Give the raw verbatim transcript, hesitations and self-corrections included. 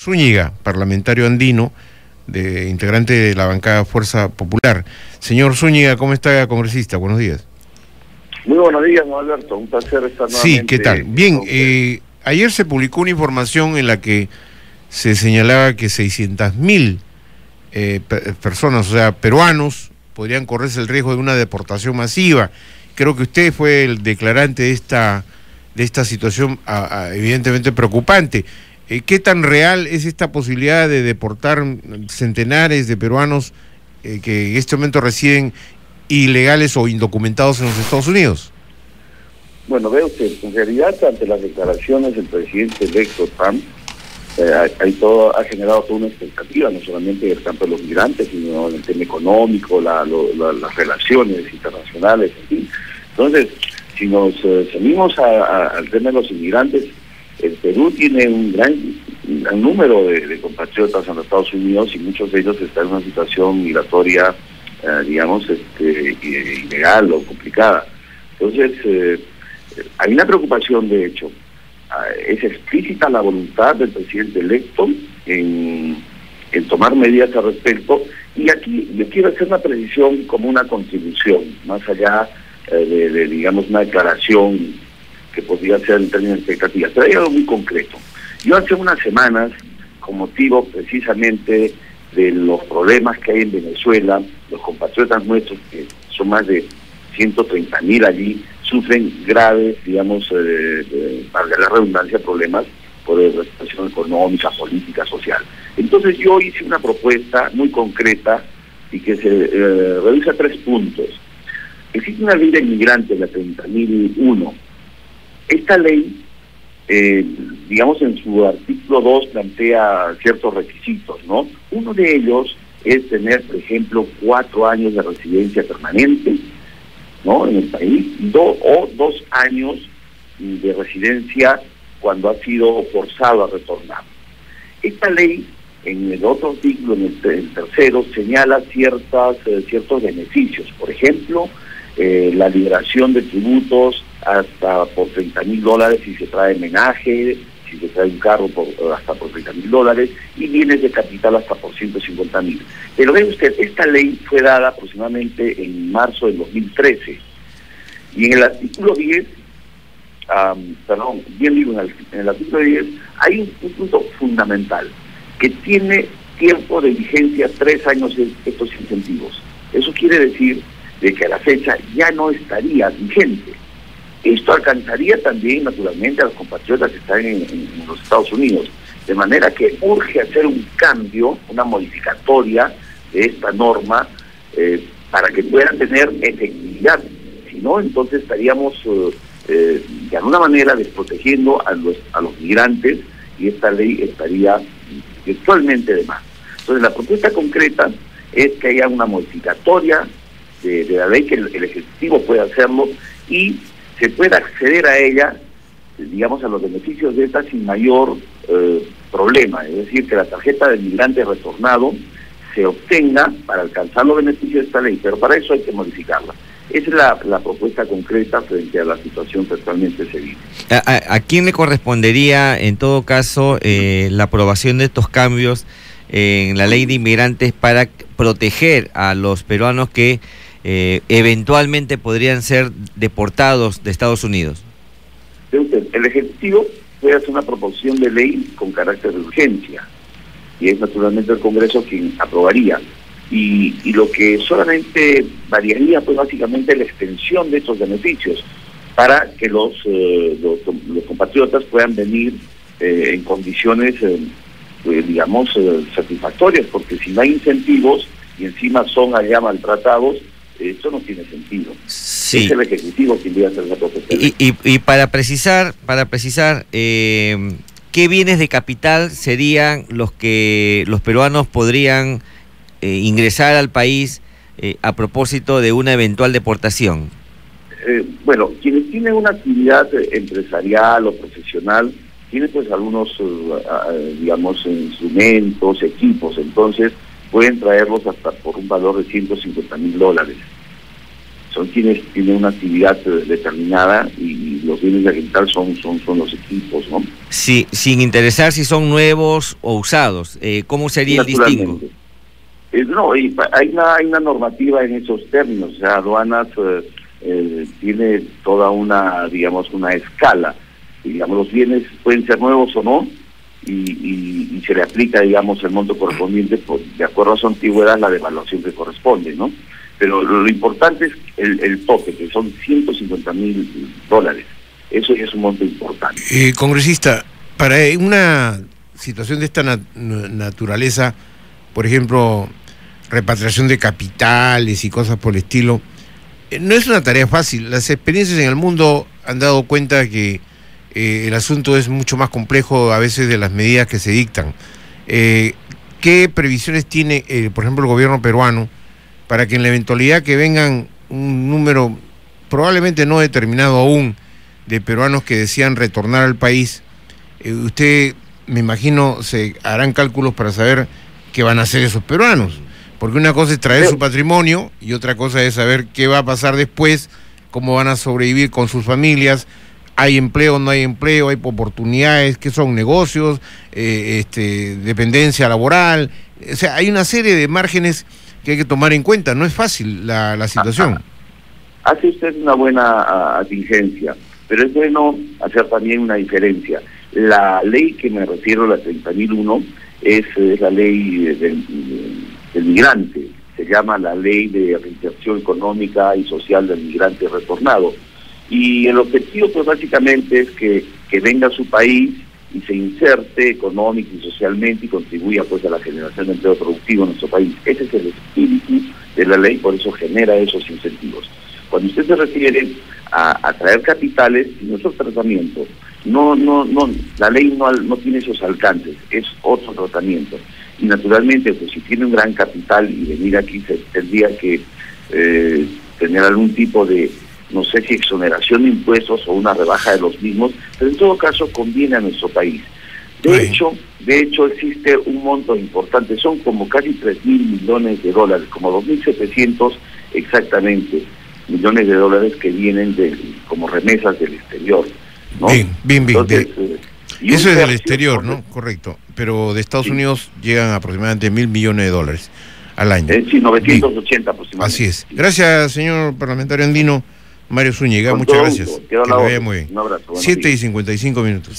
Zúñiga, parlamentario andino, de, integrante de la bancada Fuerza Popular. Señor Zúñiga, ¿cómo está, congresista? Buenos días. Muy buenos días, don Alberto. Un placer estar nuevamente. Sí, ¿qué tal? Bien, eh, ayer se publicó una información en la que se señalaba que seiscientas mil eh, personas, o sea, peruanos, podrían correrse el riesgo de una deportación masiva. Creo que usted fue el declarante de esta, de esta situación a, a, evidentemente preocupante. ¿Qué tan real es esta posibilidad de deportar centenares de peruanos eh, que en este momento residen ilegales o indocumentados en los Estados Unidos? Bueno, ve usted, en realidad ante las declaraciones del presidente electo Trump, eh, hay todo, ha generado toda una expectativa, no solamente en el campo de los migrantes, sino en el tema económico, la, lo, la, las relaciones internacionales, en fin. Entonces, si nos eh, salimos a, a, al tema de los inmigrantes, el Perú tiene un gran, un gran número de, de compatriotas en los Estados Unidos y muchos de ellos están en una situación migratoria, eh, digamos, este, ilegal o complicada. Entonces, eh, hay una preocupación, de hecho. Es explícita la voluntad del presidente electo en, en tomar medidas al respecto. Y aquí yo quiero hacer una precisión como una contribución, más allá eh, de, de, digamos, una declaración que podría ser en términos de expectativas, pero hay algo muy concreto. Yo hace unas semanas, con motivo precisamente de los problemas que hay en Venezuela, los compatriotas nuestros, que son más de ciento treinta mil allí, sufren graves, digamos, eh, eh, valga la redundancia, problemas por la situación económica, política, social. Entonces yo hice una propuesta muy concreta y que se eh, reduce a tres puntos. Existe una ley de inmigrantes, la treinta mil uno, Esta ley, eh, digamos, en su artículo dos plantea ciertos requisitos, ¿no? Uno de ellos es tener, por ejemplo, cuatro años de residencia permanente, ¿no?, en el país, do, o dos años de residencia cuando ha sido forzado a retornar. Esta ley, en el otro artículo, en el, el tercero, señala ciertas, eh, ciertos beneficios. Por ejemplo, eh, la liberación de tributos hasta por treinta mil dólares si se trae menaje, si se trae un carro por, hasta por treinta mil dólares, y bienes de capital hasta por ciento cincuenta mil. Pero ve usted, esta ley fue dada aproximadamente en marzo del dos mil trece, y en el artículo diez, um, perdón, bien digo, en el, en el artículo diez, hay un, un punto fundamental, que tiene tiempo de vigencia tres años de estos incentivos. Eso quiere decir de que a la fecha ya no estaría vigente. Esto alcanzaría también, naturalmente, a los compatriotas que están en, en los Estados Unidos. De manera que urge hacer un cambio, una modificatoria de esta norma eh, para que puedan tener efectividad. Si no, entonces estaríamos eh, eh, de alguna manera desprotegiendo a los, a los migrantes y esta ley estaría virtualmente de más. Entonces, la propuesta concreta es que haya una modificatoria de, de la ley, que el, el Ejecutivo pueda hacerlo y se pueda acceder a ella, digamos, a los beneficios de esta sin mayor eh, problema. Es decir, que la tarjeta del migrante retornado se obtenga para alcanzar los beneficios de esta ley, pero para eso hay que modificarla. Esa es la, la propuesta concreta frente a la situación que actualmente se vive. ¿A, a, a quién le correspondería, en todo caso, eh, la aprobación de estos cambios en la ley de inmigrantes para proteger a los peruanos que Eh, eventualmente podrían ser deportados de Estados Unidos? El Ejecutivo puede hacer una proposición de ley con carácter de urgencia y es naturalmente el Congreso quien aprobaría. Y, y lo que solamente variaría, pues básicamente la extensión de estos beneficios para que los, eh, los, los compatriotas puedan venir eh, en condiciones, eh, eh, digamos, eh, satisfactorias, porque si no hay incentivos y encima son allá maltratados, esto no tiene sentido. Sí. Es el Ejecutivo quien debe hacer la propuesta. Y, y, y para precisar, para precisar eh, ¿qué bienes de capital serían los que los peruanos podrían eh, ingresar al país eh, a propósito de una eventual deportación? Eh, bueno, quienes tienen una actividad empresarial o profesional tienen pues algunos, eh, digamos, instrumentos, equipos, entonces pueden traerlos hasta por un valor de ciento cincuenta mil dólares. son quienes tienen una actividad determinada y los bienes de capital son, son, son los equipos, ¿no? Sí, sin interesar si son nuevos o usados, eh, ¿cómo sería el distingo? Eh, no, hay una, hay una normativa en esos términos, o sea, aduanas eh, eh, tiene toda una, digamos, una escala, digamos, los bienes pueden ser nuevos o no, y, y, y se le aplica, digamos, el monto correspondiente, por, de acuerdo a su antigüedad, la devaluación que corresponde, ¿no? Pero lo, lo importante es el, el tope, que son ciento cincuenta mil dólares, eso ya es un monto importante. Eh, congresista, para una situación de esta nat naturaleza, por ejemplo, repatriación de capitales y cosas por el estilo, no es una tarea fácil. Las experiencias en el mundo han dado cuenta que eh, el asunto es mucho más complejo a veces de las medidas que se dictan. Eh, ¿Qué previsiones tiene, eh, por ejemplo, el gobierno peruano para que en la eventualidad que vengan un número probablemente no determinado aún de peruanos que desean retornar al país? Eh, usted, me imagino, se harán cálculos para saber qué van a hacer esos peruanos, porque una cosa es traer su patrimonio y otra cosa es saber qué va a pasar después, cómo van a sobrevivir con sus familias, hay empleo, no hay empleo, hay oportunidades, qué son negocios, eh, este, dependencia laboral, o sea, hay una serie de márgenes que hay que tomar en cuenta, no es fácil la, la situación. Hace usted una buena advertencia, pero es bueno hacer también una diferencia. La ley que me refiero, la treinta mil uno, es, es la ley del, del, del migrante, se llama la ley de reinserción económica y social del migrante retornado, y el objetivo pues básicamente es que, que venga a su país y se inserte económica y socialmente y contribuya pues a la generación de empleo productivo en nuestro país. Ese es el espíritu de la ley, por eso genera esos incentivos. Cuando usted se refiere a atraer capitales, nuestro tratamiento, no, no, no, la ley no, no tiene esos alcances, es otro tratamiento. Y naturalmente, pues si tiene un gran capital y venir aquí, se tendría que eh, tener algún tipo de, no sé si exoneración de impuestos o una rebaja de los mismos, pero en todo caso conviene a nuestro país. De sí. hecho, de hecho existe un monto importante, son como casi tres mil millones de dólares, como dos mil setecientos exactamente, millones de dólares que vienen de, como remesas del exterior, ¿no? Bien, bien, bien. Entonces, de, eh, y eso es del exterior, ¿no? Correcto. Pero de Estados sí. Unidos llegan aproximadamente mil millones de dólares al año. Eh, sí, novecientos ochenta aproximadamente. Así es. Gracias, señor parlamentario andino Mario Zúñiga. Con muchas gracias. Que le vaya muy bien. Un abrazo. Siete y cincuenta y cinco minutos.